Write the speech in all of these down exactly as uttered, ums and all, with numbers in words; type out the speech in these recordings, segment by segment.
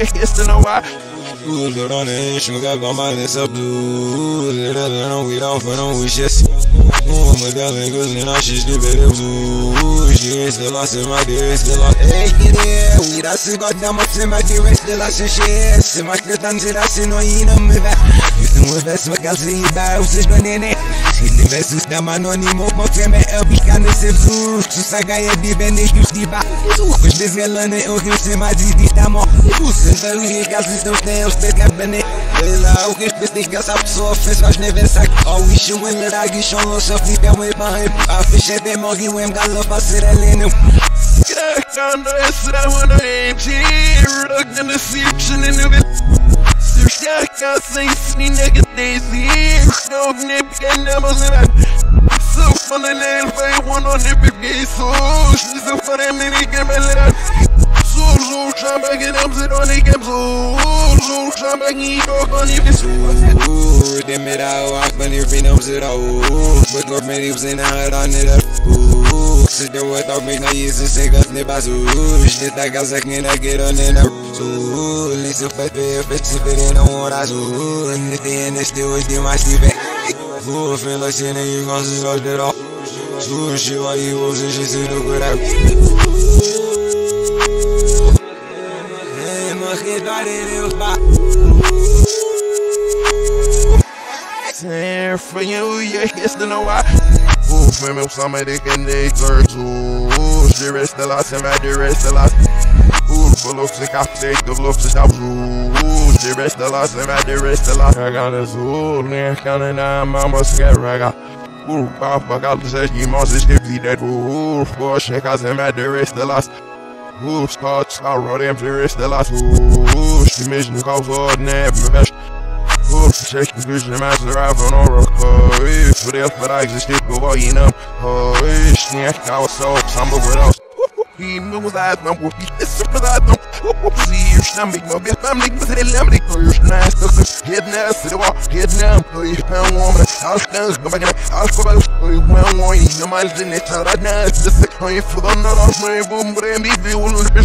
it's in a while. Good on the edge, we got my mind is up to little, we don't for no wishes. Oh my god, and good, and I should sleep at the she is the last of my dearest, the last. Hey, yeah, we that's the god, damn, what's in my dearest, the last of shit. So much good, and that's in no, you know, me back. You think with us, what else is bad, who's going in it? The best is the man on him, but I'm a big and a safe source. So I got a deep and a huge deeper. Which this girl on the ocean, she might be the stammer. Since I really got this, don't stay on space, I've been it. Well, I hope it's this nigga's up so fast, I've never sacked. I wish you will let I get shown yourself, if I'm with my hip. I fish at them, I'll give him, got love, I said, I'll end him. I'm the rest of them on the A M G. Rock in the section in the bit. I can't say sneak niggas daisy. No nip and numbers in it. So fun and everybody want on the big day. So she's a fun and mini game and let out. So so try back and I'm sitting on the game. So so try back and you talk on the game. They made out, I believe in them sit out. But God made it was in a hard on it up. Sit there without me, I used to say, cause they pass. Shit, I got sick and I get on in up. So, listen, but they're fixing it in the water. And if they in the still, it's in my sleeping. Who feel like saying that you gon' sit out there? So, she, why you was in, she said, look what I was. Hey, my kid, I didn't know. Tear for you, yeah, it's in a while. From him, some of the can they turn to. She rest the last and I do rest the last. Ooh, full of sick, I take the love to stop. Ooh, she rest the last and I do rest the last. I got a zoo, man, counting down, mama scared, I got. Ooh, papa got the sexy monster, she be dead. Ooh, for she has him at the rest the last. Ooh, Scott's out, run him to rest the last. Ooh, she mission calls all never. Ooh, she goes to master rifle on rock. For the but I existed before you know. Oh, yeah, I was so somber with us. He knows I don't want to be surprised. See your stomach, my family was a lemon for your nice stuff. Head now, sit up, head now, you found woman. I'll stand, go back and I'll go back. You won't want you, no miles in it. I'll now, it's the sick point for the not off my boom, but I need the old bitch.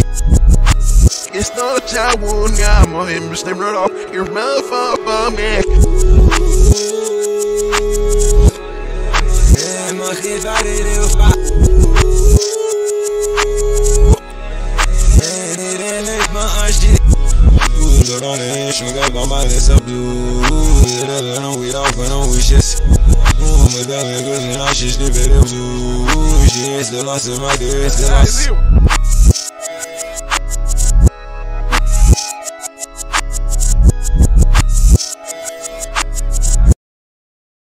It's not a child, I'm on him, Mister Rudolph. Your mouth up, I'm back. My kid, I didn't fight. And it ain't like my eyes did. Good on the edge, we got my mind is up to. Little, we don't for no wishes. Oh my god, and good, and I should sleep at them too. She is the last of my dearest, the last.